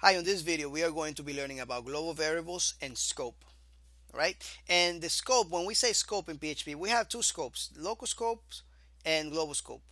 Hi, on this video we are going to be learning about global variables and scope. Right? And the scope, when we say scope in PHP, we have two scopes, local scope and global scope.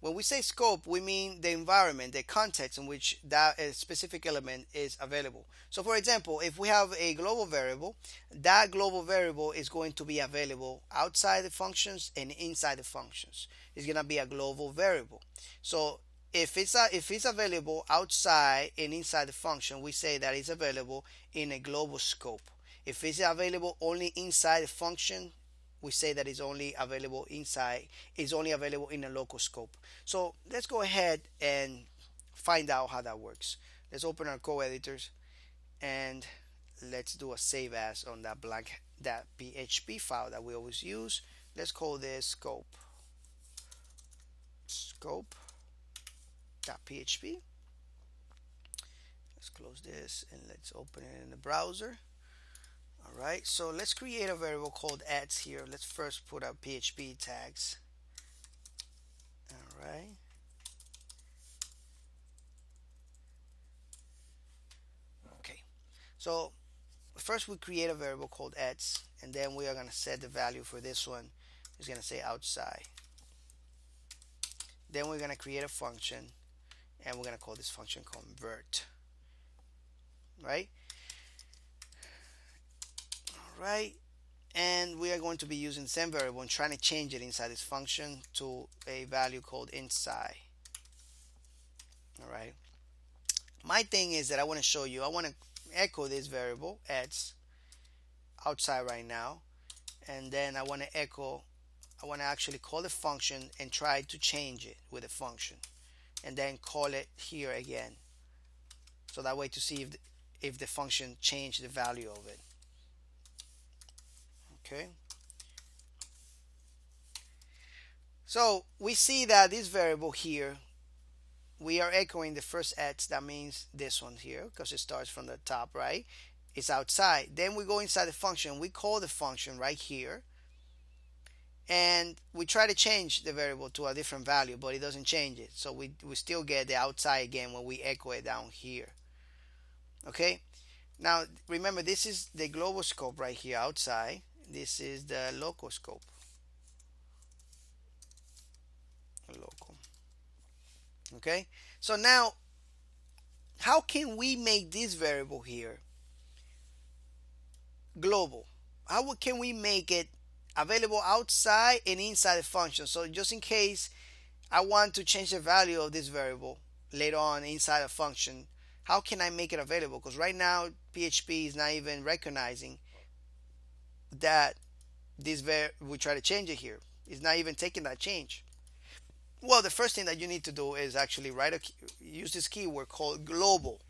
When we say scope, we mean the environment, the context in which that specific element is available. So for example, if we have a global variable, that global variable is going to be available outside the functions and inside the functions. It's going to be a global variable. So if it's available outside and inside the function, we say that it's available in a global scope. If it's available only inside the function, we say that it's only available inside, it's only available in a local scope. So let's go ahead and find out how that works. Let's open our code editors and let's do a save as on that PHP file that we always use. Let's call this scope.php. Let's close this and let's open it in the browser. All right, so let's create a variable called ads here. Let's first put our PHP tags. All right. Okay. So first we create a variable called ads, and then we are going to set the value for this one. It's going to say outside. Then we're going to create a function. And we're going to call this function convert, right? All right, and we are going to be using the same variable and trying to change it inside this function to a value called inside. All right, my thing is that I want to show you, I want to echo this variable ads outside right now, and then I want to echo, I want to actually call the function and try to change it with a function. And then call it here again, so that way to see if the function changed the value of it. Okay. So we see that this variable here, we are echoing the first ads. That means this one here, because it starts from the top, right? It's outside. Then we go inside the function. We call the function right here. And we try to change the variable to a different value, but it doesn't change it. So we still get the outside again when we echo it down here. Okay. Now, remember, this is the global scope right here outside. This is the local scope. Local. Okay. So now, how can we make this variable here global? How can we make it available outside and inside the function? So just in case I want to change the value of this variable later on inside a function, how can I make it available? Because right now PHP is not even recognizing that this we try to change it here. It's not even taking that change. Well, the first thing that you need to do is actually use this keyword called global,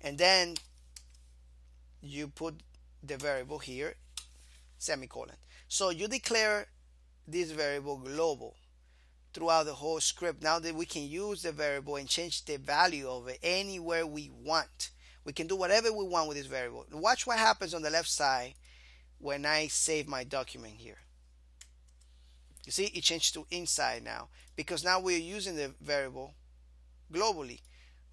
and then you put the variable here, semicolon. So you declare this variable global throughout the whole script. Now that we can use the variable and change the value of it anywhere we want. We can do whatever we want with this variable. Watch what happens on the left side when I save my document here. You see, it changed to inside now, because now we're using the variable globally.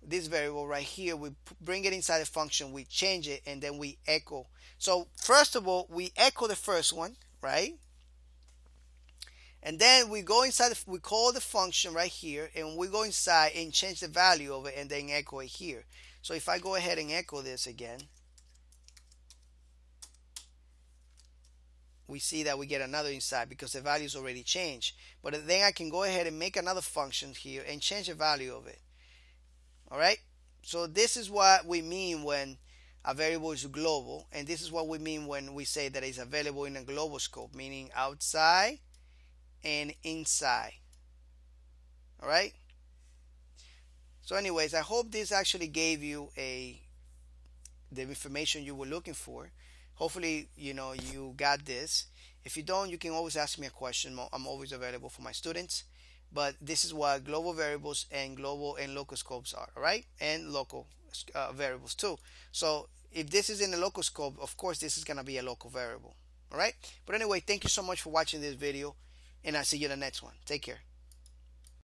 This variable right here, we bring it inside the function, we change it, and then we echo. So first of all, we echo the first one, right? And then we go inside, we call the function right here, and we go inside and change the value of it and then echo it here. So if I go ahead and echo this again, we see that we get another inside because the value is already changed. But then I can go ahead and make another function here and change the value of it. All right, so this is what we mean when a variable is global, and this is what we mean when we say that it's available in a global scope, meaning outside and inside. All right. So anyways, I hope this actually gave you the information you were looking for. Hopefully, you know, you got this. If you don't, you can always ask me a question. I'm always available for my students. But this is what global variables and global and local scopes are, right? And local variables too. So if this is in the local scope, of course, this is going to be a local variable, all right? But anyway, thank you so much for watching this video, and I'll see you in the next one. Take care.